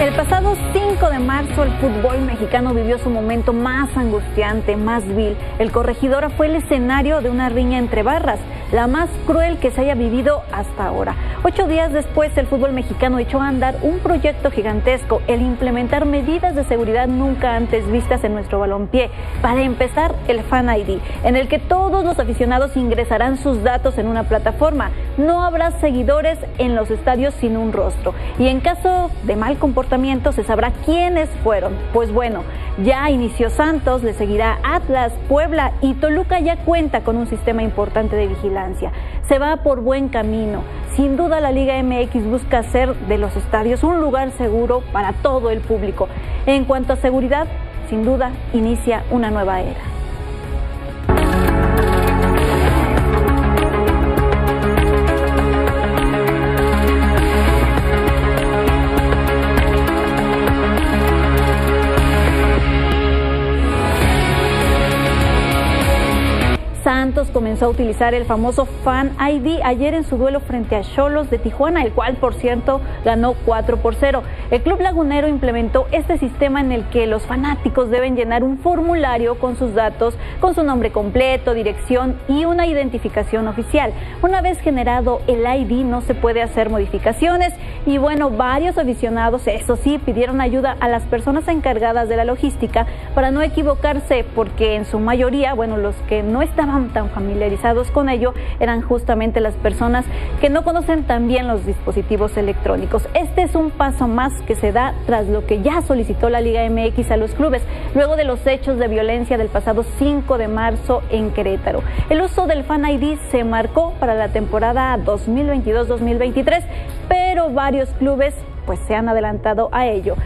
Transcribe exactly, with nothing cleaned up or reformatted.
El pasado cinco de marzo el fútbol mexicano vivió su momento más angustiante, más vil. El Corregidora fue el escenario de una riña entre barras, la más cruel que se haya vivido hasta ahora. Ocho días después el fútbol mexicano echó a andar un proyecto gigantesco, el implementar medidas de seguridad nunca antes vistas en nuestro balompié. Para empezar, el Fan I D, en el que todos los aficionados ingresarán sus datos en una plataforma. No habrá seguidores en los estadios sin un rostro. Y en caso de mal comportamiento, se sabrá quiénes fueron. Pues bueno, ya inició Santos, le seguirá Atlas, Puebla y Toluca ya cuenta con un sistema importante de vigilancia. Se va por buen camino. Sin duda la Liga M X busca hacer de los estadios un lugar seguro para todo el público. En cuanto a seguridad, sin duda inicia una nueva era. Santos comenzó a utilizar el famoso Fan I D ayer en su duelo frente a Xolos de Tijuana, el cual, por cierto, ganó cuatro por cero. El club lagunero implementó este sistema en el que los fanáticos deben llenar un formulario con sus datos, con su nombre completo, dirección y una identificación oficial. Una vez generado el I D no se puede hacer modificaciones y bueno, varios aficionados, eso sí, pidieron ayuda a las personas encargadas de la logística para no equivocarse, porque en su mayoría, bueno, los que no estaban tan familiarizados con ello eran justamente las personas que no conocen tan bien los dispositivos electrónicos. Este es un paso más que se da tras lo que ya solicitó la Liga M X a los clubes, luego de los hechos de violencia del pasado cinco de marzo en Querétaro. El uso del Fan I D se marcó para la temporada dos mil veintidós dos mil veintitrés, pero varios clubes pues se han adelantado a ello.